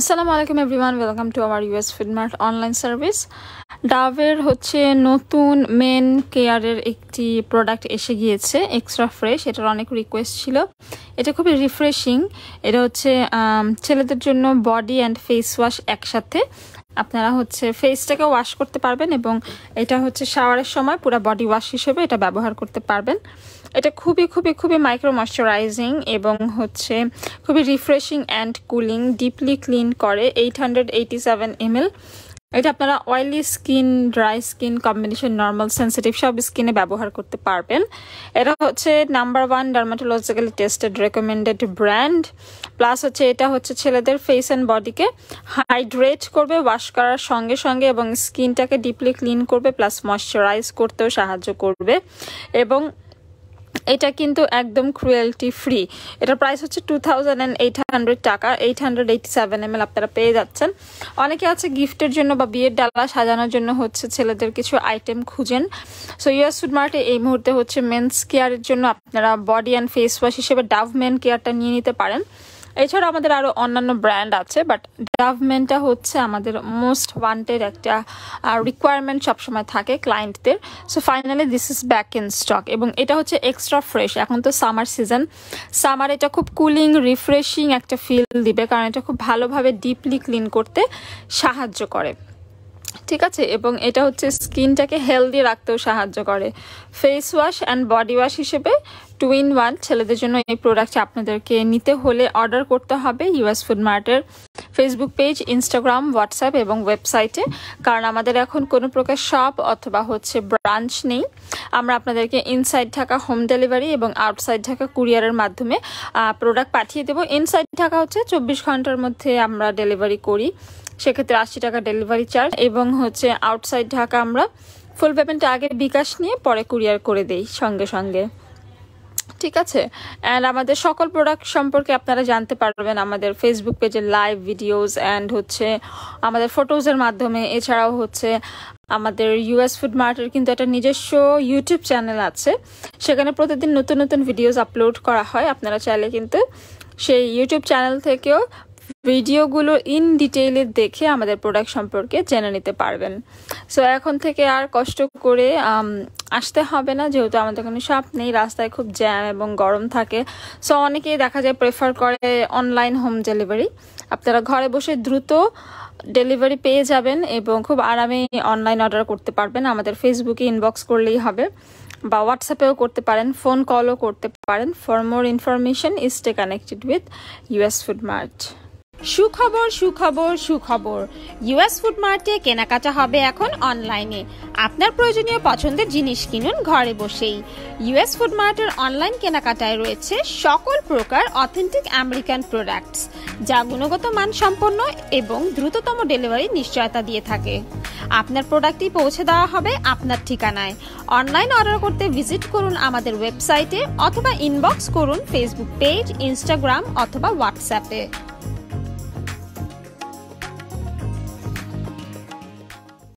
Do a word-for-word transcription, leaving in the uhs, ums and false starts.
Assalamualaikum everyone, welcome to our U S Food Mart online service. Dove হচ্ছে নতুন main কেয়ারের একটি product এসে গিয়েছে এক্সট্রা ফ্রেশ, এটার অনেক রিকোয়েস্ট ছিল। এটা খুবই রিফ্রেশিং। এটা হচ্ছে ছেলেদের জন্য বডি এন্ড ফেস ওয়াশ একসাথে। আপনারা হচ্ছে ফেসটাকে ওয়াশ করতে পারবেন এবং এটা হচ্ছে শাওয়ারের সময় পুরো বডি ওয়াশ হিসেবে এটা ব্যবহার করতে পারবেন। এটা খুবই খুবই খুবই মাইক্রো ময়শ্চারাইজিং এবং হচ্ছে খুবই refreshing and cooling, deeply clean করে eight hundred eighty-seven milliliters। এটা আপনারা oily skin, dry skin, combination, normal, sensitive সব স্কিনে ব্যবহার করতে পারবেন। এটা হচ্ছে number one dermatologically tested recommended brand. Plus হচ্ছে এটা হচ্ছে ছেলেদের ফেস অ্যান্ড বডিকে হাইড্রেট করবে ওয়াশ করার সঙ্গে সঙ্গে এবং স্কিনটাকে ডিপলি ক্লিন করবে, প্লাস ময়শ্চারাইজ করতেও সাহায্য করবে। এবং এটা কিন্তু একদম ক্রুয়েলটি ফ্রি। এটার প্রাইস হচ্ছে two thousand eight hundred টাকা, eight hundred eighty-seven milliliters আপনারা পেয়ে যাচ্ছেন। অনেকে আছে গিফটের জন্য বা বিয়ের ডালা সাজানোর জন্য হচ্ছে ছেলেদের কিছু আইটেম খুঁজেন। সো ইউএস ফুড মার্টে এই মুহূর্তে হচ্ছে মেন্স কেয়ারের জন্য আপনারা বডি অ্যান্ড ফেস ওয়াশ হিসেবে ডাভ মেন কেয়ারটা নিয়ে নিতে পারেন। এছাড়া আমাদের আরও অন্যান্য ব্র্যান্ড আছে, বাট ডাভ মেনটা হচ্ছে আমাদের মোস্ট ওয়ান্টেড একটা রিকোয়ারমেন্ট সবসময় থাকে ক্লায়েন্টদের। So finally this is back in stock এবং এটা হচ্ছে এক্সট্রা ফ্রেশ। এখন তো সামার সিজন, সামার এটা খুব কুলিং রিফ্রেশিং একটা ফিল দিবে, কারণ এটা খুব ভালোভাবে ডিপলি ক্লিন করতে সাহায্য করে, ঠিক আছে? এবং এটা হচ্ছে স্কিনটাকে হেলদি রাখতেও সাহায্য করে। Face wash and body wash হিসেবে টু ইন ওয়ান ছেলেদের জন্য এই প্রোডাক্ট আপনাদেরকে নিতে হলে অর্ডার করতে হবে ইউএস ফুড মার্টের ফেসবুক পেজ, ইনস্টাগ্রাম, হোয়াটসঅ্যাপ এবং ওয়েবসাইটে, কারণ আমাদের এখন কোনো প্রকার শপ অথবা হচ্ছে ব্রাঞ্চ নেই। আমরা আপনাদেরকে ইনসাইড ঢাকা হোম ডেলিভারি এবং আউটসাইড ঢাকা কুরিয়ারের মাধ্যমে প্রোডাক্ট পাঠিয়ে দেবো। ইনসাইড ঢাকা হচ্ছে চব্বিশ ঘন্টার মধ্যে আমরা ডেলিভারি করি, সেক্ষেত্রে আশি টাকা ডেলিভারি চার্জ, এবং হচ্ছে আউটসাইড ঢাকা আমরা ফুল পেমেন্ট আগে বিকাশ নিয়ে পরে কুরিয়ার করে দেই সঙ্গে সঙ্গে, ঠিক আছে? অ্যান্ড আমাদের সকল প্রোডাক্ট সম্পর্কে আপনারা জানতে পারবেন আমাদের ফেসবুক পেজে লাইভ ভিডিওস অ্যান্ড হচ্ছে আমাদের ফটোজের মাধ্যমে। এছাড়াও হচ্ছে আমাদের ইউএস ফুড মার্টের কিন্তু একটা নিজস্ব ইউটিউব চ্যানেল আছে, সেখানে প্রতিদিন নতুন নতুন ভিডিওস আপলোড করা হয়। আপনারা চাইলে কিন্তু সেই ইউটিউব চ্যানেল থেকেও ভিডিওগুলো ইন ডিটেইলে দেখে আমাদের প্রোডাক্ট সম্পর্কে জেনে নিতে পারবেন। সো এখন থেকে আর কষ্ট করে আসতে হবে না, যেহেতু আমাদের কোনো শপ নেই, রাস্তায় খুব জ্যাম এবং গরম থাকে। সো অনেকেই দেখা যায় প্রেফার করে অনলাইন হোম ডেলিভারি। আপনারা ঘরে বসে দ্রুত ডেলিভারি পেয়ে যাবেন এবং খুব আরামে অনলাইন অর্ডার করতে পারবেন। আমাদের ফেসবুকে ইনবক্স করলেই হবে বা হোয়াটসঅ্যাপেও করতে পারেন, ফোন কলও করতে পারেন। For more information stay connected with US food mart. সুখবর, সুখবর, সুখবর! ইউএস ফুড মার্টে কেনাকাটা হবে এখন অনলাইনে। আপনার প্রয়োজনীয় পছন্দের জিনিস কিনুন ঘরে বসেই। ইউএস ফুড মার্টের অনলাইন কেনাকাটায় রয়েছে সকল প্রকার অথেন্টিক আমেরিকান প্রোডাক্টস, যা গুণগত মান সম্পন্ন এবং দ্রুততম ডেলিভারি নিশ্চয়তা দিয়ে থাকে। আপনার প্রোডাক্টটি পৌঁছে দেওয়া হবে আপনার ঠিকানায়। অনলাইন অর্ডার করতে ভিজিট করুন আমাদের ওয়েবসাইটে অথবা ইনবক্স করুন ফেসবুক পেজ, ইনস্টাগ্রাম অথবা হোয়াটসঅ্যাপে।